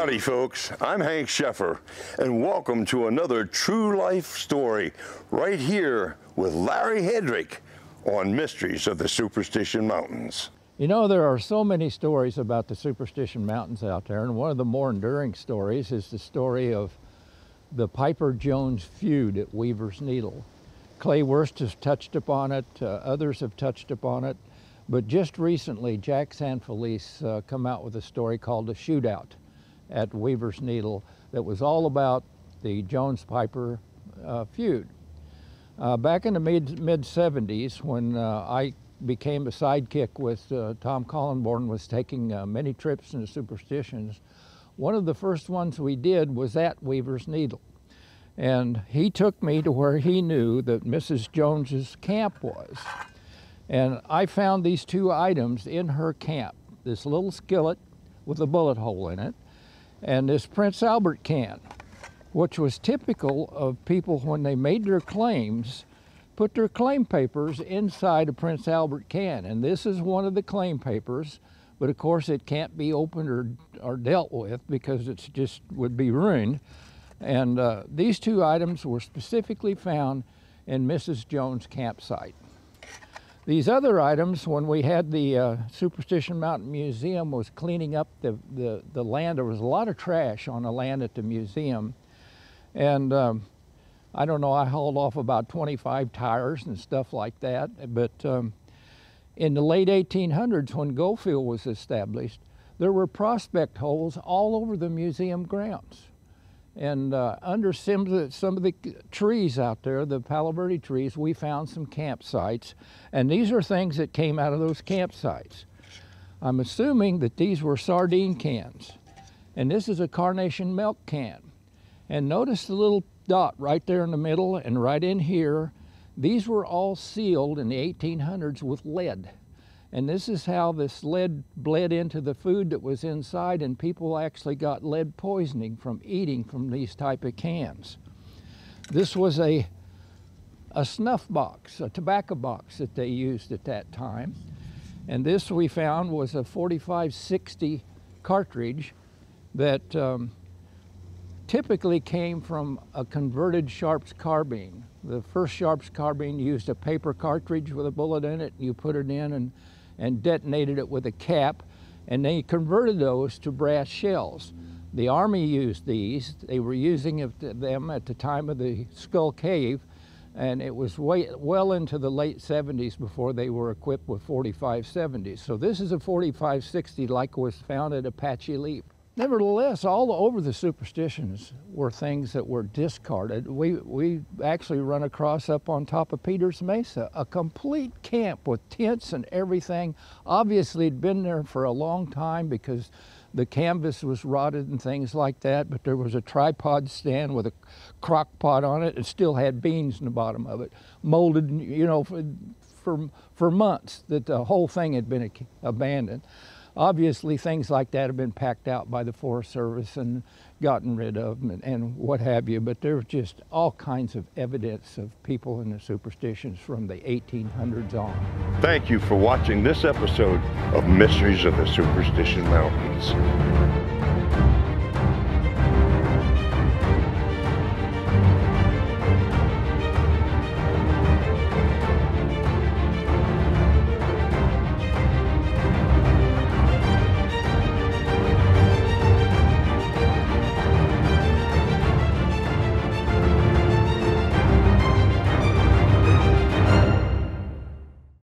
Howdy, folks. I'm Hank Sheffer, and welcome to another true life story right here with Larry Hedrick on Mysteries of the Superstition Mountains. You know, there are so many stories about the Superstition Mountains out there, and one of the more enduring stories is the story of the Piper-Jones feud at Weaver's Needle. Clay Wurst has touched upon it, others have touched upon it, but just recently Jack Sanfelice come out with a story called A Shootout at Weaver's Needle that was all about the Jones-Piper feud. Back in the mid-70s, when I became a sidekick with Tom Collinborn, was taking many trips into superstitions, one of the first ones we did was at Weaver's Needle. And he took me to where he knew that Mrs. Jones's camp was. And I found these two items in her camp, this little skillet with a bullet hole in it, and this Prince Albert can, which was typical of people when they made their claims, put their claim papers inside a Prince Albert can. And this is one of the claim papers, but of course it can't be opened or dealt with because it's just would be ruined. And these two items were specifically found in Mrs. Jones' campsite. These other items, when we had the Superstition Mountain Museum was cleaning up the land. There was a lot of trash on the land at the museum. And I don't know, I hauled off about 25 tires and stuff like that. But in the late 1800s, when Goldfield was established, there were prospect holes all over the museum grounds. And under some of the trees out there, the Palo Verde trees, we found some campsites. And these are things that came out of those campsites. I'm assuming that these were sardine cans. And this is a carnation milk can. And notice the little dot right there in the middle and right in here. These were all sealed in the 1800s with lead. And this is how this lead bled into the food that was inside, and people actually got lead poisoning from eating from these type of cans. This was a snuff box, a tobacco box that they used at that time. And this we found was a 45-60 cartridge that typically came from a converted Sharps carbine. The first Sharps carbine used a paper cartridge with a bullet in it, and you put it in and detonated it with a cap, and they converted those to brass shells. The Army used these. They were using them at the time of the Skull Cave, and it was well into the late 70s before they were equipped with 45-70s. So this is a 45-60 like was found at Apache Leap. Nevertheless, all over the superstitions were things that were discarded. We actually run across up on top of Peter's Mesa, a complete camp with tents and everything. Obviously, it'd been there for a long time because the canvas was rotted and things like that, but there was a tripod stand with a crock pot on it. It still had beans in the bottom of it, molded, you know, for months, that the whole thing had been abandoned. Obviously, things like that have been packed out by the Forest Service and gotten rid of and what have you, but there's just all kinds of evidence of people and the superstitions from the 1800s on. Thank you for watching this episode of Mysteries of the Superstition Mountains.